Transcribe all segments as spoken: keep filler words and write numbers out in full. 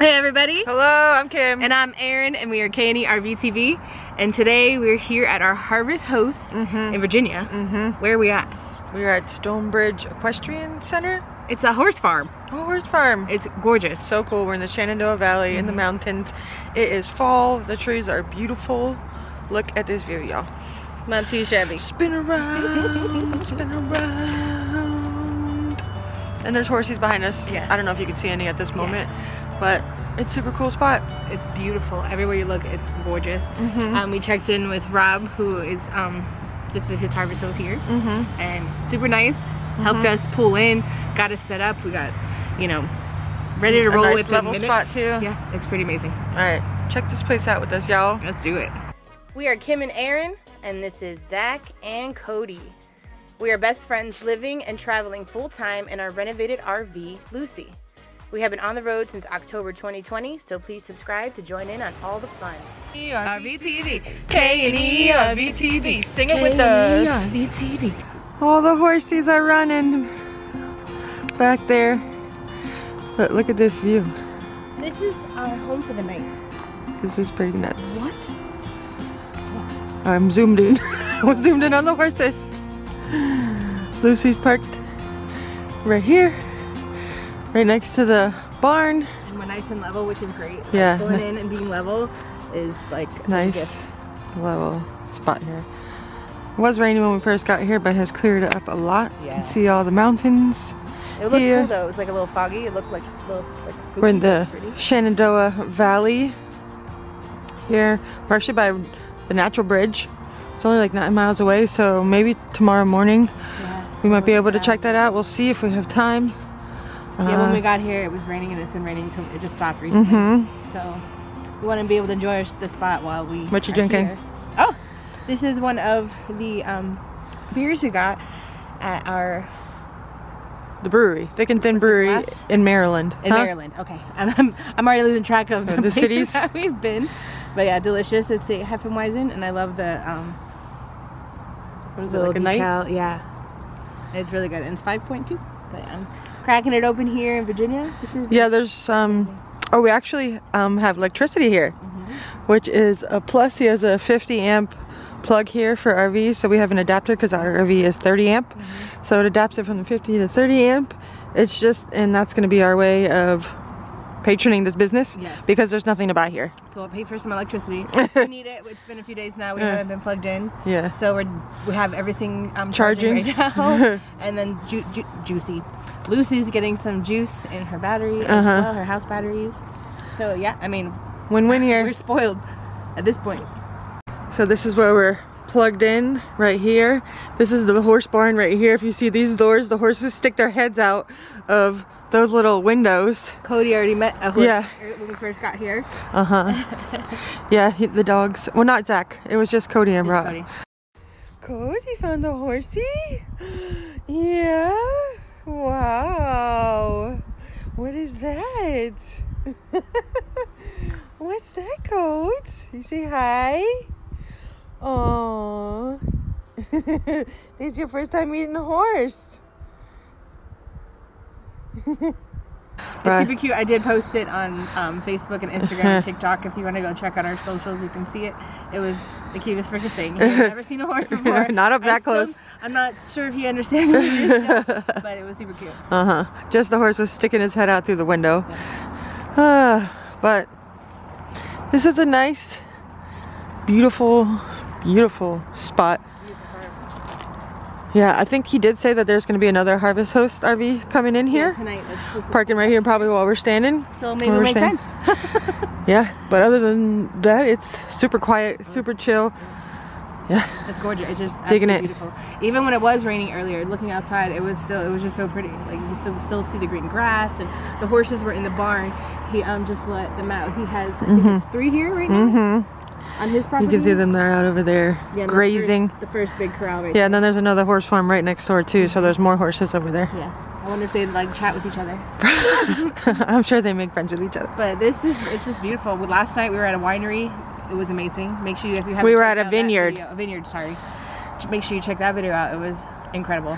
Hey everybody. Hello, I'm Kim. And I'm Erin, and we are K and E R V T V. And today we're here at our Harvest Hosts mm-hmm. in Virginia. Mm-hmm. Where are we at? We're at Stonebridge Equestrian Center. It's a horse farm. Oh, horse farm. It's gorgeous. So cool. We're in the Shenandoah Valley mm-hmm. in the mountains. It is fall. The trees are beautiful. Look at this view, y'all. Not too shabby. Spin around, spin around. And there's horses behind us. Yeah. I don't know if you can see any at this moment. Yeah. But it's a super cool spot. It's beautiful. Everywhere you look, it's gorgeous. Mm-hmm. um, we checked in with Rob, who is, um, this is his Harvest Host here. Mm-hmm. And super nice. Mm-hmm. Helped us pull in, got us set up. We got, you know, ready to a roll nice with level the spot too. Yeah, it's pretty amazing. All right, check this place out with us, y'all. Let's do it. We are Kim and Erin, and this is Zack and Cody. We are best friends living and traveling full time in our renovated R V, Lucy. We have been on the road since October twenty twenty, so please subscribe to join in on all the fun. R V T V, K and E R V T V, sing it with us. R V T V. All the horses are running back there. But look at this view. This is our home for the night. This is pretty nuts. What? What? I'm zoomed in. I'm zoomed in on the horses. Lucy's parked right here. Right next to the barn. And we're nice and level, which is great. Yeah. Like going in and being level is like such a gift. Nice level spot here. It was rainy when we first got here, but has cleared up a lot. Yeah. You can see all the mountains. It looked cool though. It was like a little foggy. It looked like a little like spooky. We're in the Shenandoah Valley here. We're actually by the Natural Bridge. It's only like nine miles away, so maybe tomorrow morning yeah. we might be able to check that out. We'll see if we have time. Yeah, when we got here, it was raining, and it's been raining until it just stopped recently. Mm-hmm. So we want to be able to enjoy the spot while we. What you are drinking? Here. Oh, this is one of the um, beers we got at our the brewery, Thick and Thin Brewery in Maryland. In huh? Maryland, okay. And I'm I'm already losing track of the, the places cities that we've been, but yeah, delicious. It's a Hefeweizen, and I love the um. What is it, like a night? Yeah, it's really good, and it's five point two. But um. cracking it open here in Virginia. This is yeah, there's um oh we actually um have electricity here, mm-hmm. which is a plus. He has a fifty amp plug here for R V, so we have an adapter because our R V is thirty amp, mm-hmm. so it adapts it from the fifty to thirty amp. It's just, and that's going to be our way of patroning this business, yes. because there's nothing to buy here. So I'll pay for some electricity. We need it. It's been a few days now. We yeah. haven't been plugged in. Yeah. So we're we have everything um, charging. charging right now, and then ju ju juicy. Lucy's getting some juice in her battery as uh-huh. well, her house batteries. So yeah, I mean, win-win here. We're spoiled at this point. So this is where we're plugged in right here. This is the horse barn right here. If you see these doors, the horses stick their heads out of those little windows. Cody already met a horse yeah. when we first got here. Uh-huh. yeah, he, the dogs. Well, not Zach. It was just Cody and Rob. Cody. Cody found the horsey? Yeah. Wow. What is that? What's that, Cody? You say hi? Aww. This is your first time meeting a horse. It's super cute. I did post it on um, Facebook and Instagram and TikTok. If you want to go check out our socials, you can see it. It was the cutest freaking thing. I've never seen a horse before. Not up that close. Still, I'm not sure if he understands what it is now, but it was super cute. Uh huh. Just the horse was sticking his head out through the window. Yeah. Uh, but this is a nice, beautiful, beautiful spot. Yeah, I think he did say that there's going to be another Harvest Host R V coming in here. Yeah, tonight. Let's parking right here probably while we're standing. So maybe we'll make friends. yeah, but other than that, it's super quiet, super chill. Yeah. It's gorgeous. It's just digging it. Beautiful. Even when it was raining earlier, looking outside, it was still, it was just so pretty. Like, you still, still see the green grass, and the horses were in the barn. He um just let them out. He has, I think mm-hmm. it's three here right now. Mm-hmm. On his property. You can see them there out over there yeah, grazing. The first, the first big corral right yeah, there. And then there's another horse farm right next door too, so there's more horses over there. Yeah. I wonder if they like chat with each other. I'm sure they make friends with each other. But this is, it's just beautiful. Last night we were at a winery. It was amazing. Make sure you, if you haven't. We were at a vineyard. Video, a vineyard, sorry. Just make sure you check that video out. It was incredible.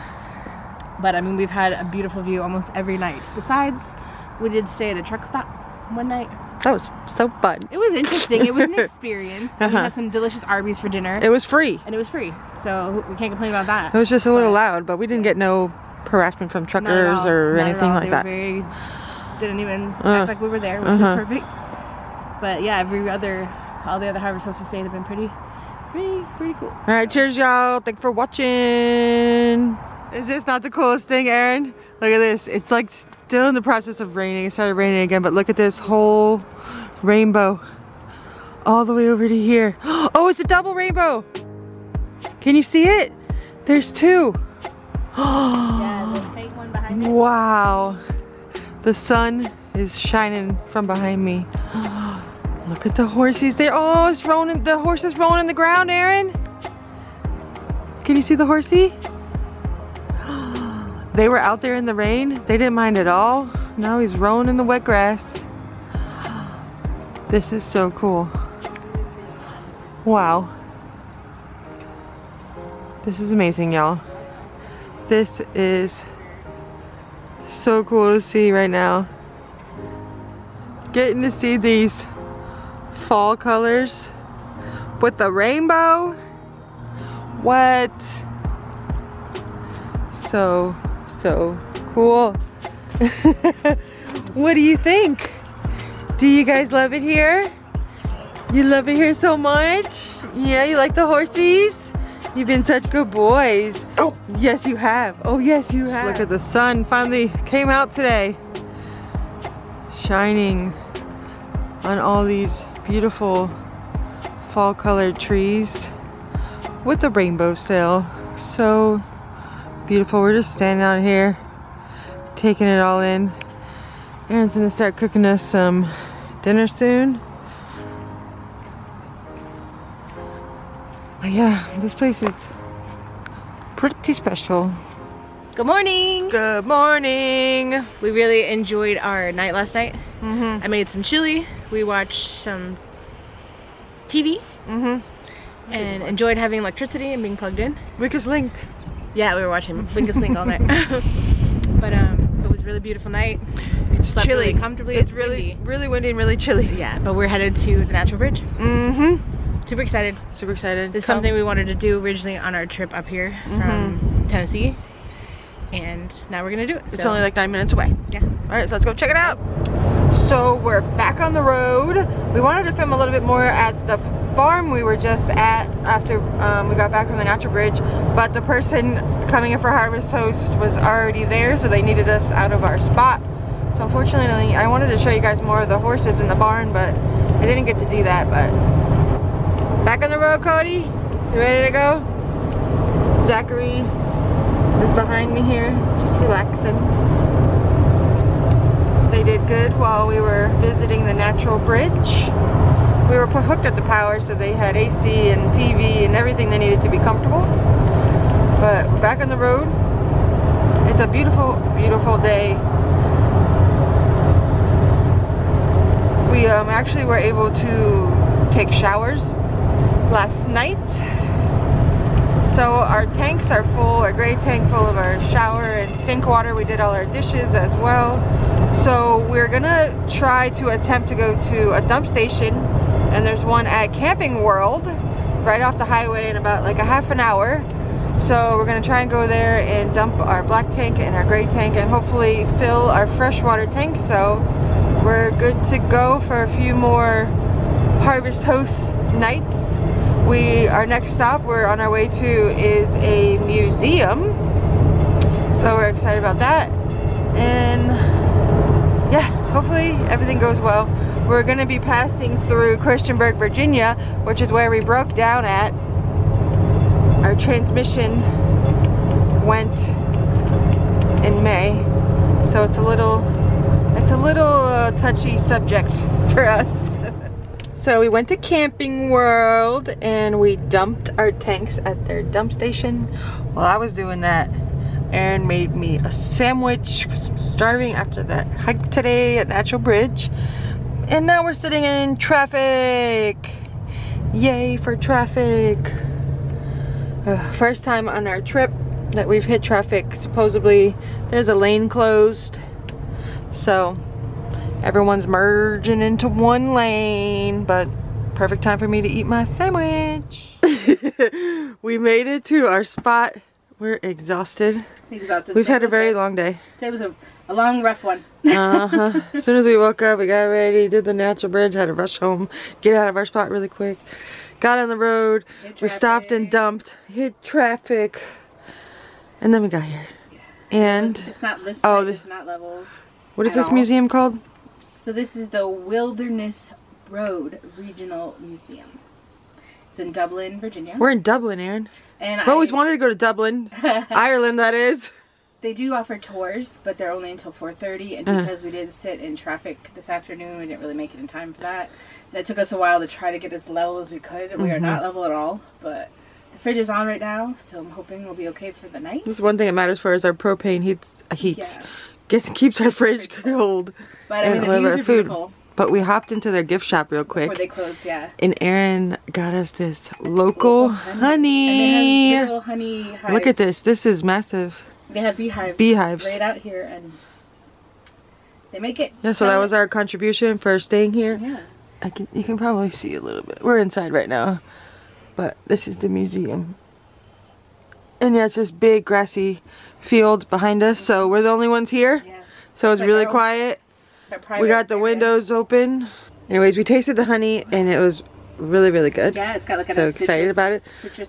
But I mean, we've had a beautiful view almost every night. Besides, we did stay at a truck stop. one night. That was so fun. It was interesting. It was an experience. Uh-huh. We had some delicious Arby's for dinner. It was free. And it was free, so we can't complain about that. It was just a little but, loud, but we didn't get no harassment from truckers or Not anything like they that. They didn't even uh, act like we were there, which uh-huh. was perfect. But yeah, every other, all the other Harvest Hosts we stayed have been pretty, pretty, pretty cool. All right, cheers, y'all. Thanks for watching. Is this not the coolest thing, Erin? Look at this. It's like still in the process of raining. It started raining again, but look at this whole rainbow all the way over to here. Oh, it's a double rainbow. Can you see it? There's two. Yeah, the fake one behind me. Wow. The sun is shining from behind me. Look at the horses there. Oh, it's rolling. The horse is rolling on the ground, Erin. Can you see the horsey? They were out there in the rain. They didn't mind at all. Now he's rolling in the wet grass. This is so cool. Wow. This is amazing, y'all. This is so cool to see right now. Getting to see these fall colors with the rainbow. What? So So cool. What do you think? Do you guys love it here? You love it here so much? Yeah, you like the horses? You've been such good boys. Oh, yes you have. Oh, yes you have. Look at the sun finally came out today. Shining on all these beautiful fall colored trees with the rainbow still. So beautiful. We're just standing out here taking it all in. Erin's gonna start cooking us some dinner soon. But yeah, this place is pretty special. Good morning. Good morning. We really enjoyed our night last night. Mm-hmm. I made some chili. We watched some T V. Mm-hmm. And enjoyed having electricity and being plugged in. Weakest link. Yeah, we were watching Blink and Sling all night. But um, it was a really beautiful night. It's Slept chilly. Really comfortably. It's, it's really, windy. really windy and really chilly. Yeah, but we're headed to the Natural Bridge. Mm-hmm. Super excited. Super excited. It's something we wanted to do originally on our trip up here mm-hmm. from Tennessee. And now we're going to do it. It's so. only like nine minutes away. Yeah. All right, so let's go check it out. So we're back on the road. We wanted to film a little bit more at the farm we were just at after um, we got back from the Natural Bridge, but the person coming in for Harvest Host was already there, so they needed us out of our spot. So unfortunately, I wanted to show you guys more of the horses in the barn, but I didn't get to do that. But back on the road, Cody, you ready to go? Zachary is behind me here, just relaxing. They did good while we were visiting the Natural Bridge. We were hooked at the power, so they had A C and T V and everything they needed to be comfortable. But back on the road, it's a beautiful, beautiful day. We um, actually were able to take showers last night. So our tanks are full, our gray tank full of our shower and sink water. We did all our dishes as well. So we're gonna try to attempt to go to a dump station. And there's one at Camping World right off the highway in about like a half an hour. So we're gonna try and go there and dump our black tank and our gray tank and hopefully fill our freshwater tank, so we're good to go for a few more Harvest Host nights. We our next stop we're on our way to is a museum, so we're excited about that. And yeah, hopefully everything goes well. We're going to be passing through Christianburg, Virginia, which is where we broke down at. Our transmission went in May, so it's a little, it's a little uh, touchy subject for us. So we went to Camping World and we dumped our tanks at their dump station. While I was doing that, Erin made me a sandwich because I'm starving after that hike today at Natural Bridge. And now we're sitting in traffic. Yay for traffic. Uh, first time on our trip that we've hit traffic. Supposedly there's a lane closed. So Everyone's merging into one lane, but perfect time for me to eat my sandwich. We made it to our spot. We're exhausted. Exhausted. We've had a very long day. Today was a, a long, rough one. Uh-huh. As soon as we woke up, we got ready, did the Natural Bridge, had to rush home, get out of our spot really quick. Got on the road, we stopped and dumped, hit traffic, and then we got here. Yeah. And it's, it's not listed, oh, this, it's not leveled. What is this all. museum called? So this is the Wilderness Road Regional Museum. It's in Dublin, Virginia. We're in Dublin, Erin. And I always wanted to go to Dublin, Ireland, that is. They do offer tours, but they're only until four thirty, and uh-huh. because we did sit in traffic this afternoon, we didn't really make it in time for that. And it took us a while to try to get as level as we could, and mm-hmm. we are not level at all, but the fridge is on right now, so I'm hoping we'll be okay for the night. This is one thing that matters for us, our propane heats, uh, heats. Yeah. Gets, keeps our fridge cold. But I mean, the views are beautiful. But we hopped into their gift shop real quick. Before they closed, yeah. And Erin got us this local honey. honey. And they have little honey hives. Look at this. This is massive. They have beehives. Beehives. Right out here, and they make it. Yeah, so that was our contribution for staying here. Yeah. I can, you can probably see a little bit. We're inside right now. But this is the museum. And yeah, it's this big grassy field behind us, so we're the only ones here. Yeah. So it's, it's really quiet. We got the windows open. Anyways, we tasted the honey and it was really, really good. Yeah, it's got like a so citrus, excited about it.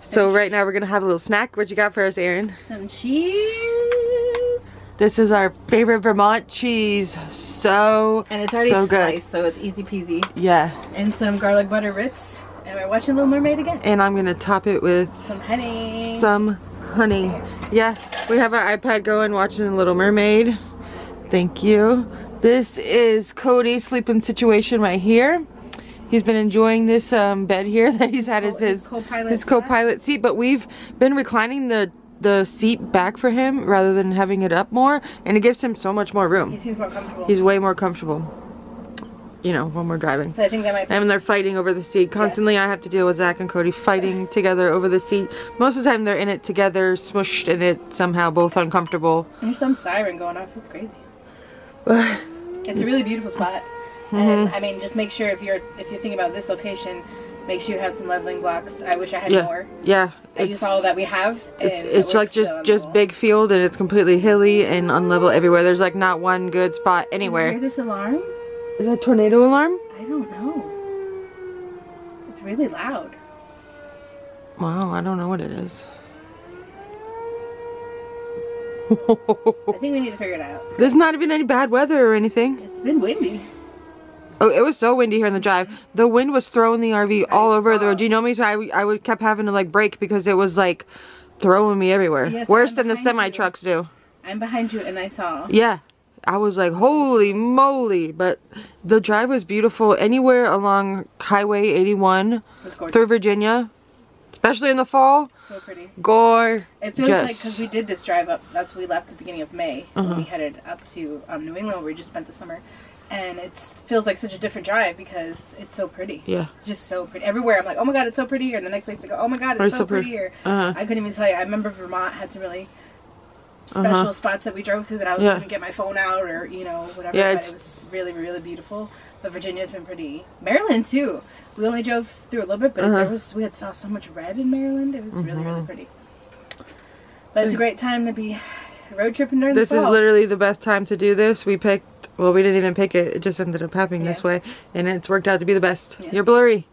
So right now we're gonna have a little snack. What you got for us, Erin? Some cheese. This is our favorite Vermont cheese. So and it's already so sliced, good. so it's easy peasy. Yeah. And some garlic butter Ritz. And we're watching Little Mermaid again. And I'm gonna top it with some honey. Some honey. Yeah, we have our iPad going, watching Little Mermaid. Thank you. This is Cody's sleeping situation right here. He's been enjoying this um, bed here that he's had as his co-pilot his co-pilot seat, but we've been reclining the the seat back for him rather than having it up more, and it gives him so much more room. He seems more comfortable. He's way more comfortable. You know, when we're driving. So I think that might be. And they're fighting over the seat. Constantly, yeah. I have to deal with Zack and Cody fighting yeah. together over the seat. Most of the time, they're in it together, smushed in it, somehow both uncomfortable. There's some siren going off. It's crazy. It's a really beautiful spot. Mm-hmm. And I mean, just make sure if you're if you're thinking about this location, make sure you have some leveling blocks. I wish I had yeah. more. Yeah. I use all that we have. And it's it's like just just big field, and it's completely hilly and unlevel everywhere. There's like not one good spot anywhere. Can you hear this alarm? Is that a tornado alarm? I don't know. It's really loud. Wow, I don't know what it is. I think we need to figure it out. There's not been any bad weather or anything. It's been windy. Oh, it was so windy here on the drive. The wind was throwing the R V all I over saw. the road. Do you know me? So I, I would kept having to like brake because it was like throwing me everywhere. Yes, Worse I'm than the semi-trucks do. I'm behind you and I saw. Yeah. I was like, holy moly, but the drive was beautiful. Anywhere along Highway eighty-one through Virginia, especially in the fall. So pretty. Gorgeous. It feels like, because we did this drive up, that's we left the beginning of May, uh-huh. when we headed up to um, New England, where we just spent the summer. And it feels like such a different drive because it's so pretty. Yeah. Just so pretty. Everywhere I'm like, oh my God, it's so pretty. And the next place I go, oh my God, it's, it's so, so pretty. prettier. Uh-huh. I couldn't even tell you. I remember Vermont had some really special uh-huh. spots that we drove through that I was yeah. going to get my phone out or, you know, whatever. Yeah, but it was really, really beautiful. But Virginia's been pretty. Maryland, too. We only drove through a little bit, but uh-huh. there was we had saw so much red in Maryland. It was mm-hmm. really, really pretty. But it's a great time to be road tripping during this the fall. This is literally the best time to do this. We picked, well, we didn't even pick it. It just ended up happening yeah. this way. And it's worked out to be the best. Yeah. You're blurry.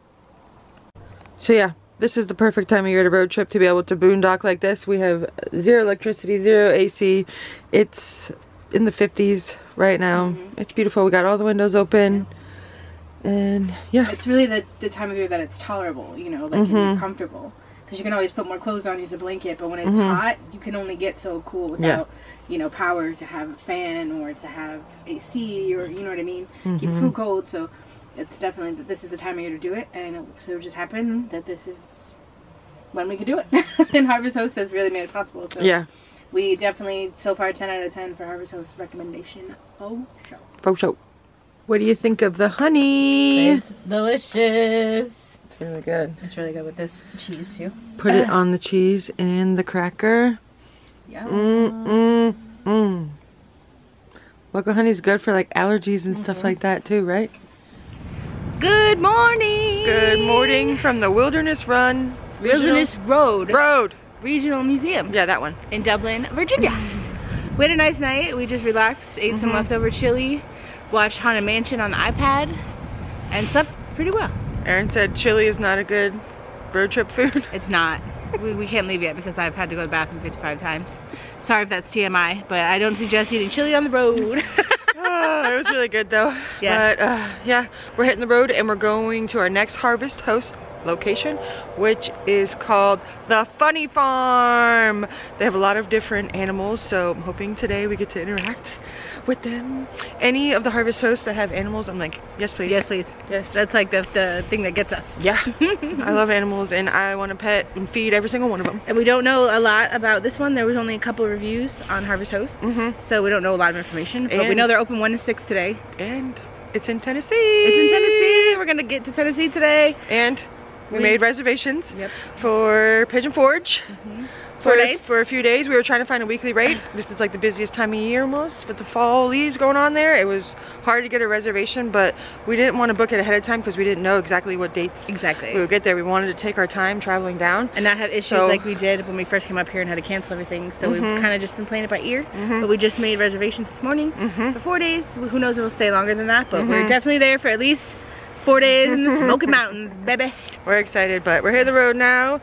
So, yeah. This is the perfect time of year to road trip, to be able to boondock like this. We have zero electricity, zero A C. It's in the fifties right now. Mm-hmm. It's beautiful. We got all the windows open. Yeah. And yeah. It's really the, the time of year that it's tolerable, you know, like mm-hmm. you're comfortable. Because you can always put more clothes on, use a blanket. But when it's mm-hmm. hot, you can only get so cool without, yeah. you know, power to have a fan or to have A C or, you know what I mean? Mm-hmm. Keep food cold. So. It's definitely that this is the time of year to do it, and it, so it just happened that this is when we could do it. And Harvest Hosts has really made it possible. So yeah, we definitely so far ten out of ten for Harvest Hosts recommendation. Faux show. Faux show. What do you think of the honey? It's delicious. It's really good. It's really good with this cheese too. Put it on the cheese and the cracker. Yeah. Mm mm mm. Local honey's good for like allergies and mm-hmm. stuff like that too, right? Good morning! Good morning from the Wilderness Run... Wilderness Regional Road. Road! Regional Museum. Yeah, that one. In Dublin, Virginia. Mm-hmm. We had a nice night. We just relaxed, ate mm-hmm. some leftover chili, watched Haunted Mansion on the iPad, and slept pretty well. Erin said chili is not a good road trip food. It's not. We, we can't leave yet because I've had to go to the bathroom fifty-five times. Sorry if that's T M I, but I don't suggest eating chili on the road. Oh, it was really good though. Yeah. But uh, yeah, we're hitting the road and we're going to our next Harvest Host location, which is called The Funny Farm. They have a lot of different animals, so I'm hoping today we get to interact with them. Any of the Harvest Hosts that have animals, I'm like, yes please. Yes please. Yes. That's like the, the thing that gets us. Yeah. I love animals and I want to pet and feed every single one of them. And we don't know a lot about this one. There was only a couple reviews on Harvest Hosts, mm-hmm. so we don't know a lot of information. But and we know they're open one to six today. And it's in Tennessee. It's in Tennessee. We're going to get to Tennessee today. And we, we made reservations yep. for Pigeon Forge. Mm-hmm. For, for a few days. We were trying to find a weekly rate. This is like the busiest time of year almost with the fall leaves going on there. It was hard to get a reservation, but we didn't want to book it ahead of time because we didn't know exactly what dates exactly we would get there. We wanted to take our time traveling down and not have issues so, like we did when we first came up here and had to cancel everything. So mm-hmm. we've kind of just been playing it by ear, mm-hmm. but we just made reservations this morning mm-hmm. for four days. Who knows if we'll stay longer than that, but mm-hmm. we're definitely there for at least four days in the Smoky Mountains, baby. We're excited, but we're hitting the road now.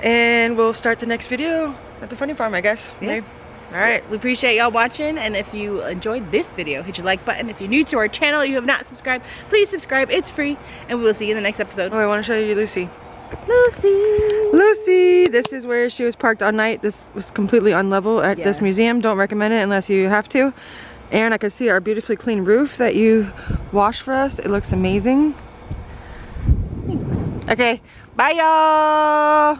And we'll start the next video at the Funny Farm, I guess. Yeah. Maybe. All right. We appreciate y'all watching. And if you enjoyed this video, hit your like button. If you're new to our channel, you have not subscribed, please subscribe. It's free. And we will see you in the next episode. Oh, I want to show you Lucy. Lucy. Lucy. This is where she was parked all night. This was completely unlevel at yeah. this museum. Don't recommend it unless you have to. And I can see our beautifully clean roof that you washed for us. It looks amazing. Thanks. Okay. Bye, y'all.